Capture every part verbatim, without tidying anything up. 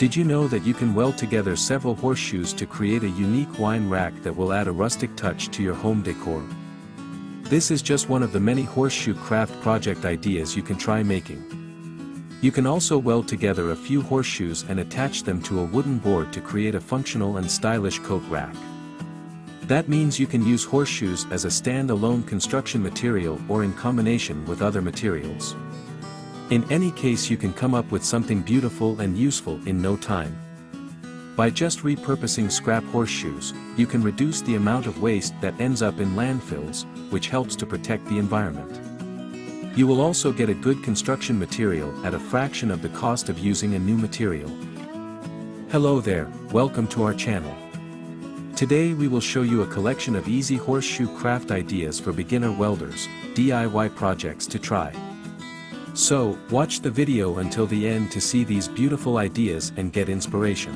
Did you know that you can weld together several horseshoes to create a unique wine rack that will add a rustic touch to your home decor? This is just one of the many horseshoe craft project ideas you can try making. You can also weld together a few horseshoes and attach them to a wooden board to create a functional and stylish coat rack. That means you can use horseshoes as a standalone construction material or in combination with other materials. In any case, you can come up with something beautiful and useful in no time. By just repurposing scrap horseshoes, you can reduce the amount of waste that ends up in landfills, which helps to protect the environment. You will also get a good construction material at a fraction of the cost of using a new material. Hello there, welcome to our channel. Today we will show you a collection of easy horseshoe craft ideas for beginner welders, D I Y projects to try. So, watch the video until the end to see these beautiful ideas and get inspiration.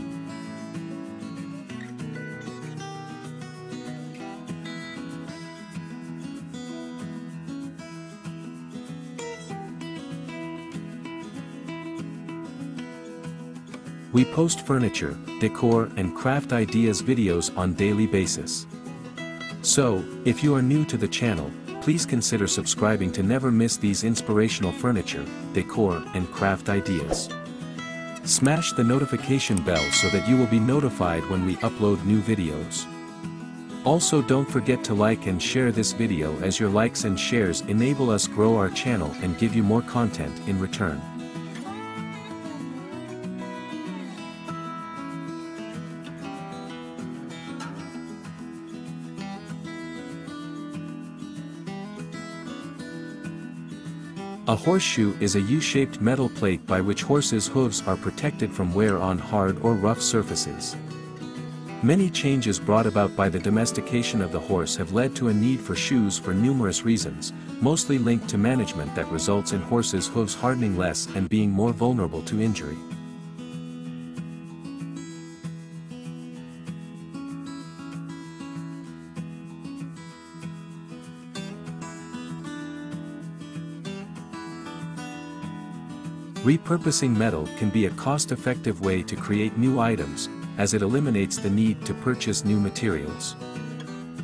We post furniture, decor, and craft ideas videos on daily basis. So, if you are new to the channel, please consider subscribing to never miss these inspirational furniture, decor, and craft ideas. Smash the notification bell so that you will be notified when we upload new videos. Also, don't forget to like and share this video, as your likes and shares enable us grow our channel and give you more content in return. A horseshoe is a U-shaped metal plate by which horses' hooves are protected from wear on hard or rough surfaces. Many changes brought about by the domestication of the horse have led to a need for shoes for numerous reasons, mostly linked to management that results in horses' hooves hardening less and being more vulnerable to injury. Repurposing metal can be a cost-effective way to create new items, as it eliminates the need to purchase new materials.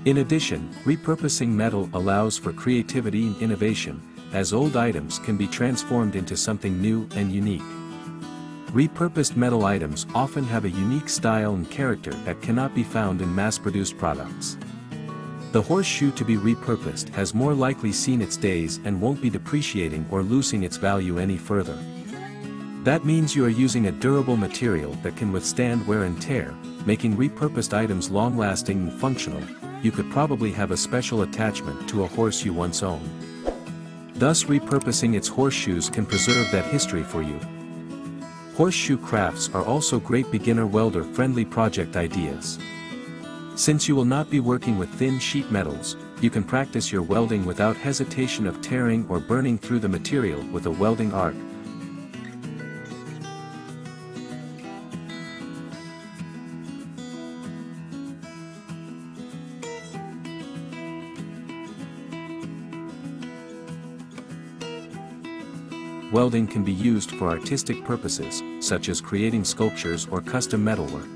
In addition, repurposing metal allows for creativity and innovation, as old items can be transformed into something new and unique. Repurposed metal items often have a unique style and character that cannot be found in mass-produced products. The horseshoe to be repurposed has more likely seen its days and won't be depreciating or losing its value any further. That means you are using a durable material that can withstand wear and tear, making repurposed items long-lasting and functional. You could probably have a special attachment to a horse you once owned. Thus, repurposing its horseshoes can preserve that history for you. Horseshoe crafts are also great beginner welder-friendly project ideas. Since you will not be working with thin sheet metals, you can practice your welding without hesitation of tearing or burning through the material with a welding arc. Welding can be used for artistic purposes, such as creating sculptures or custom metalwork.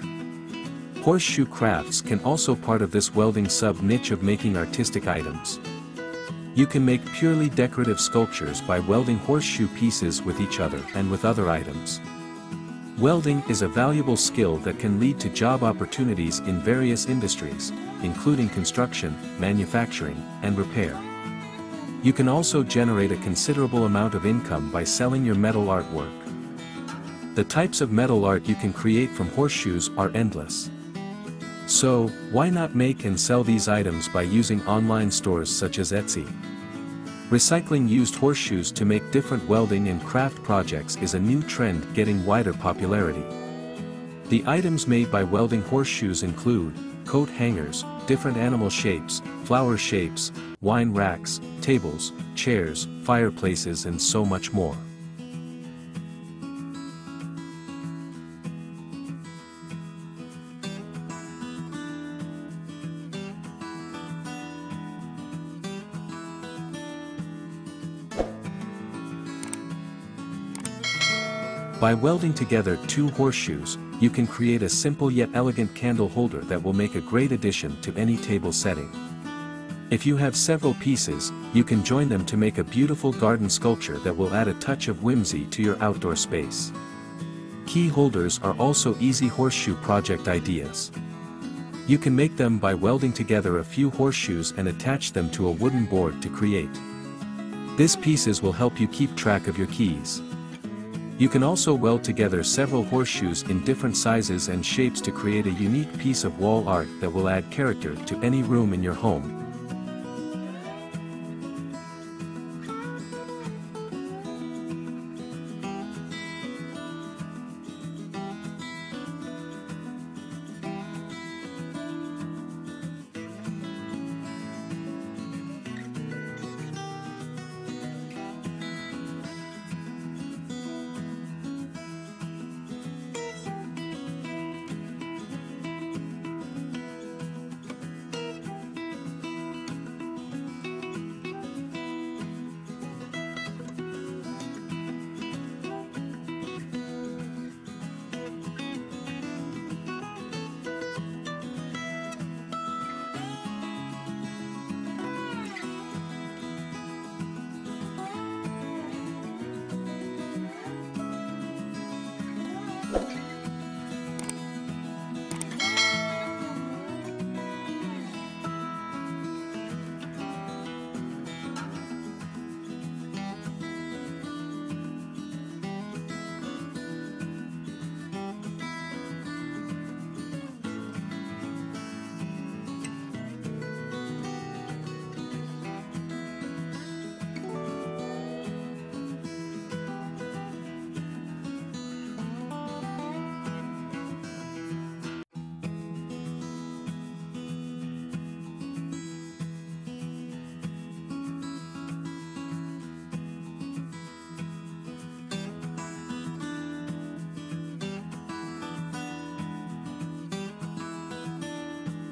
Horseshoe crafts can also part of this welding sub-niche of making artistic items. You can make purely decorative sculptures by welding horseshoe pieces with each other and with other items. Welding is a valuable skill that can lead to job opportunities in various industries, including construction, manufacturing, and repair. You can also generate a considerable amount of income by selling your metal artwork. The types of metal art you can create from horseshoes are endless. So, why not make and sell these items by using online stores such as Etsy? Recycling used horseshoes to make different welding and craft projects is a new trend getting wider popularity. The items made by welding horseshoes include coat hangers, different animal shapes, flower shapes, wine racks, tables, chairs, fireplaces, and so much more. By welding together two horseshoes, you can create a simple yet elegant candle holder that will make a great addition to any table setting. If you have several pieces, you can join them to make a beautiful garden sculpture that will add a touch of whimsy to your outdoor space. Key holders are also easy horseshoe project ideas. You can make them by welding together a few horseshoes and attach them to a wooden board to create. These pieces will help you keep track of your keys. You can also weld together several horseshoes in different sizes and shapes to create a unique piece of wall art that will add character to any room in your home.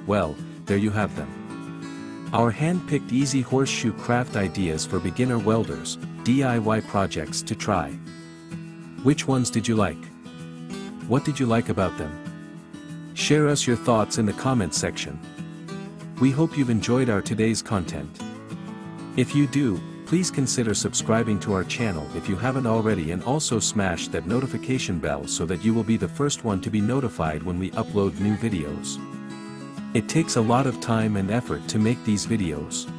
Well, there you have them. Our hand-picked easy horseshoe craft ideas for beginner welders, D I Y projects to try. Which ones did you like? What did you like about them? Share us your thoughts in the comment section. We hope you've enjoyed our today's content. If you do, please consider subscribing to our channel if you haven't already, and also smash that notification bell so that you will be the first one to be notified when we upload new videos. It takes a lot of time and effort to make these videos.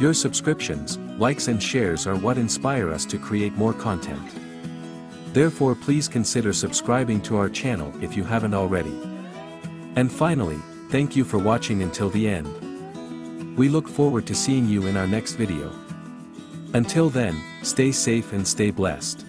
Your subscriptions, likes and shares are what inspire us to create more content. Therefore, please consider subscribing to our channel if you haven't already. And finally, thank you for watching until the end. We look forward to seeing you in our next video. Until then, stay safe and stay blessed.